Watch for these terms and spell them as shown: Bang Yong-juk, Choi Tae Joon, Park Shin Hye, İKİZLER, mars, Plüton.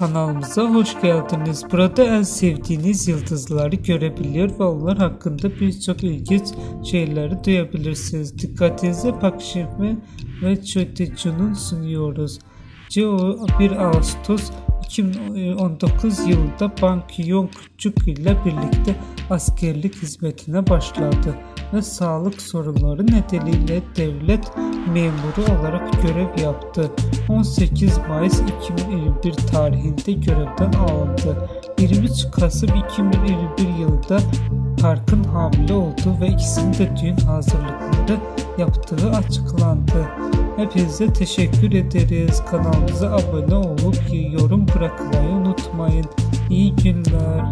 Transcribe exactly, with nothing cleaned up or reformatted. kanalımıza hoş geldiniz. Burada en sevdiğiniz yıldızları görebilir ve onlar hakkında birçok ilginç şeyleri duyabilirsiniz. Dikkatinize Park Shin Hye ve Choi Tae Joon'un sunuyoruz. bir Ağustos iki bin on dokuz yılında Bang Yong-juk ile birlikte askerlik hizmetine başladı ve sağlık sorunları nedeniyle devlet memuru olarak görev yaptı. on sekiz Mayıs iki bin yirmi bir tarihinde görevden alındı. yirmi üç Kasım iki bin yirmi bir yılında Park'ın hamile olduğu ve ikisinin de düğün hazırlıkları yaptığı açıklandı. Hepinize teşekkür ederiz. Kanalımıza abone olup yorum bırakmayı unutmayın. İyi günler.